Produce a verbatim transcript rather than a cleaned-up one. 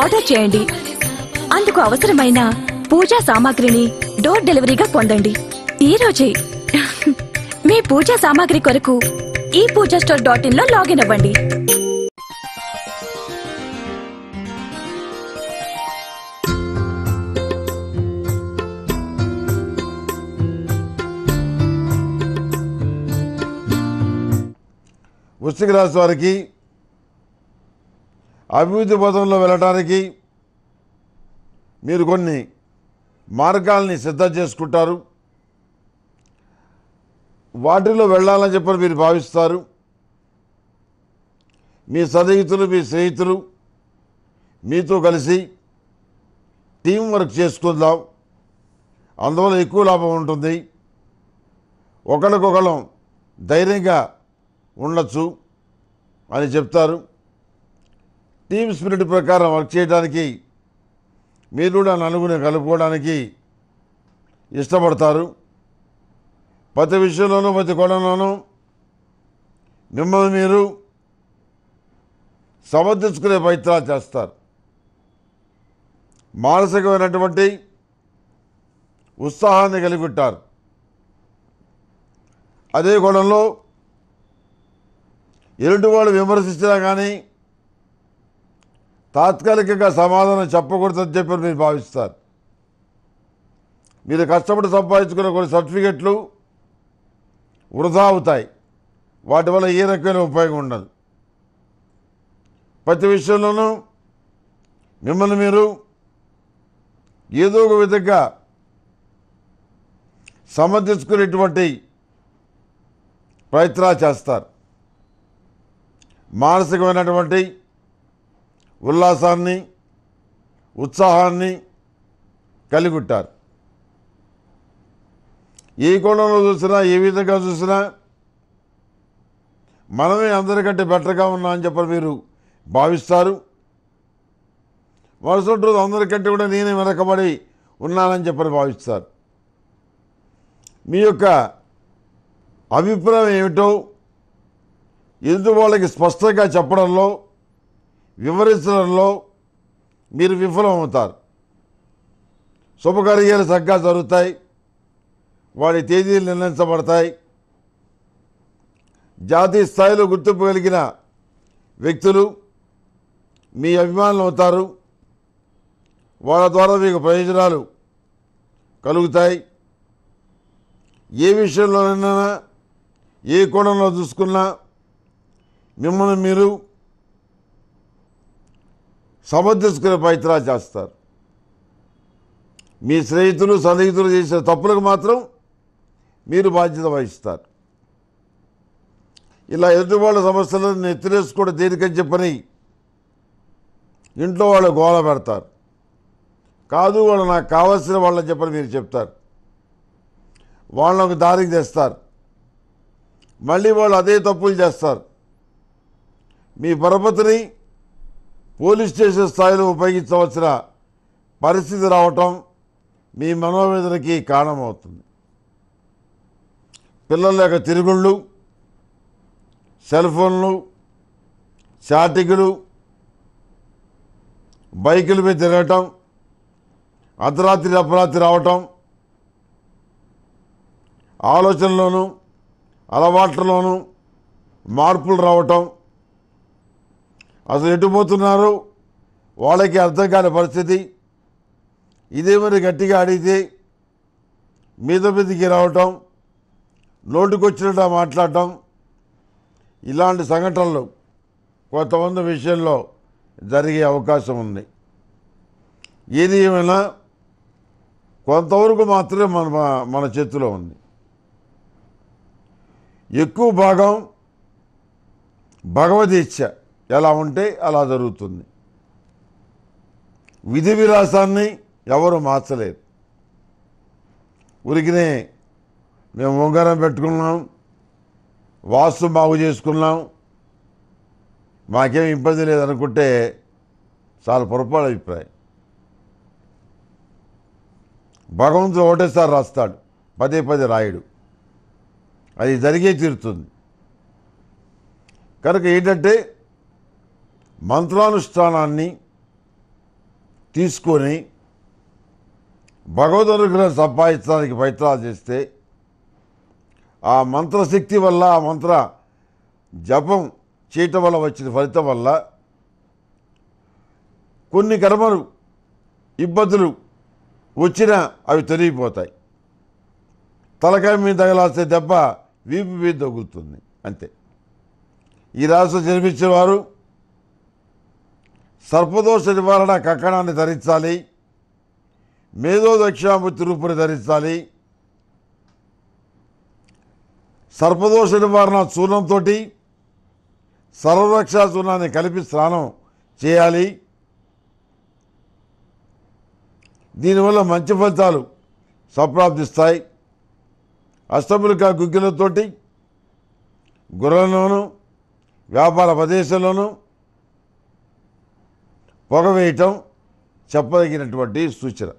Order చేయండి. అందుకు అవసరమైన పూజా సామాగ్రిని డోర్ డెలివరీగా పొందండి. ఈ రోజే మీ పూజా సామాగ్రి కొరకు ఈ పూజా స్టోర్ డాట్ ఇన్ లో లాగిన్ అవ్వండి. వృశ్చిక రాశి వారికి అభివృద్ధి పథంలో వెళ్ళడానికి మీరు కొన్ని మార్గాల్ని సిద్ధం చేసుకుంటారు. వాటిలో వెళ్ళాలని చెప్పని మీరు భావిస్తారు. మీ సన్నిహితులు మీ స్నేహితులు మీతో కలిసి టీం వర్క్ చేసుకుందాం, అందువల్ల ఎక్కువ లాభం ఉంటుంది. ఒకరికొకరం ధైర్యంగా ఉండొచ్చు అని చెప్తారు. టీమ్ స్పిరిట్ ప్రకారం వర్క్ చేయడానికి మీరు కూడా నలుగురిని కలుపుకోవడానికి ఇష్టపడతారు. ప్రతి విషయంలోనూ ప్రతి కోణంలోనూ మిమ్మల్ని మీరు సమర్థించుకునే ప్రయత్నాలు చేస్తారు. మానసికమైనటువంటి ఉత్సాహాన్ని కలిగి ఉంటారు. అదే కోణంలో ఎలాంటి వాళ్ళు విమర్శించినా కానీ తాత్కాలికంగా సమాధానం చెప్పకూడదని చెప్పి మీరు భావిస్తారు. మీరు కష్టపడి సంపాదించుకున్న కొన్ని సర్టిఫికెట్లు వృధా అవుతాయి. వాటి వల్ల ఏ రకమైన ఉపయోగం ఉండదు. ప్రతి విషయంలోనూ మిమ్మల్ని మీరు ఏదో ఒక విధంగా సమర్థించుకునేటువంటి ప్రయత్నాలు చేస్తారు. మానసికమైనటువంటి ఉల్లాసాన్ని ఉత్సాహాన్ని కలిగి ఉంటారు. ఏ కోణంలో చూసినా ఏ విధంగా చూసినా మనమే అందరికంటే బెటర్గా ఉన్నా అని చెప్పి మీరు భావిస్తారు. మరుసటి రోజు అందరికంటే కూడా నేనే వెనకబడి ఉన్నానని చెప్పి భావిస్తారు. మీ యొక్క అభిప్రాయం ఏమిటో ఎదుటి వాళ్ళకి స్పష్టంగా చెప్పడంలో వివరించడంలో మీరు విఫలమవుతారు. శుభకార్యాలు చక్కగా జరుగుతాయి, వాడి తేదీలు నిర్ణయించబడతాయి. జాతీయ స్థాయిలో గుర్తింపు కలిగిన వ్యక్తులు మీ అభిమానులు అవుతారు. వాళ్ళ ద్వారా మీకు ప్రయోజనాలు కలుగుతాయి. ఏ విషయంలోనైనా ఏ కోణంలో చూసుకున్నా మిమ్మల్ని మీరు సమర్థించుకునే ప్రయత్నాలు చేస్తారు. మీ స్నేహితులు సన్నిహితులు చేసిన తప్పులకు మాత్రం మీరు బాధ్యత వహిస్తారు. ఇలా ఎదుటివాళ్ళ సమస్యలను నెత్తిరేసుకోవడం దేనికని చెప్పని ఇంట్లో వాళ్ళు గోల పెడతారు. కాదు, వాళ్ళు నాకు కావాల్సిన వాళ్ళని చెప్పని మీరు చెప్తారు. వాళ్ళకు దారికి తెస్తారు. మళ్ళీ వాళ్ళు అదే తప్పులు చేస్తారు. మీ పరపతిని పోలీస్ స్టేషన్ స్థాయిలో ఉపయోగించవలసిన పరిస్థితి రావటం మీ మనోవేదనకి కారణమవుతుంది. పిల్లల యొక్క తిరుగుళ్ళు, సెల్ ఫోన్లు, చాటింగ్లు, బైకుల మీద తిరగటం, అర్ధరాత్రి అపరాత్రి రావటం, ఆలోచనలోనూ అలవాట్లలోనూ మార్పులు రావటం, అసలు ఎటుపోతున్నారో వాళ్ళకి అర్థం కాని పరిస్థితి. ఇదేమని గట్టిగా అడిగితే మీద మీదకి రావటం, నోటికొచ్చినట్టు మాట్లాడటం, ఇలాంటి సంఘటనలు కొంతమంది విషయంలో జరిగే అవకాశం ఉంది. ఏది ఏమైనా కొంతవరకు మాత్రమే మన మన చేతిలో ఉంది. ఎక్కువ భాగం భగవదీచ్ఛ ఎలా ఉంటే అలా జరుగుతుంది. విధి విలాసాన్ని ఎవరు మార్చలేరు. ఉరికినే మేము ఉంగరం పెట్టుకున్నాం, వాస్తు బాగు చేసుకున్నాం, మాకేమి ఇబ్బంది లేదనుకుంటే చాలా పొరపాటు అభిప్రాయం. భగవంతుడు ఒకటేసారి రాస్తాడు, పదే పదే రాయుడు. అది జరిగే తీరుతుంది. కనుక ఏంటంటే మంత్రానుష్ఠానాన్ని తీసుకొని భగవద్ అనుగ్రహం సంపాదించడానికి ప్రయత్నాలు చేస్తే ఆ మంత్రశక్తి వల్ల ఆ మంత్ర జపం చేయటం వల్ల వచ్చిన ఫలితం వల్ల కొన్ని కర్మలు ఇబ్బందులు వచ్చినా అవి తొలగిపోతాయి. తలకాయ మీద తగలాల్సే దెబ్బ వీపు మీద తగులుతుంది అంతే. ఈ రాశిలో జన్మించిన వారు సర్పదోష నివారణ కక్కడాన్ని ధరించాలి, మేధో దక్షిణామూర్తి రూపుని ధరించాలి, సర్పదోష నివారణ చూర్ణంతో సర్వరక్షా చూర్ణాన్ని కలిపి స్నానం చేయాలి. దీనివల్ల మంచి ఫలితాలు సంప్రాప్తిస్తాయి. అష్టములిక గుగ్గిలతోటి గుర్రంలోనూ వ్యాపార ప్రదేశంలోనూ పొగ వేయటం చెప్పదగినటువంటి సూచన.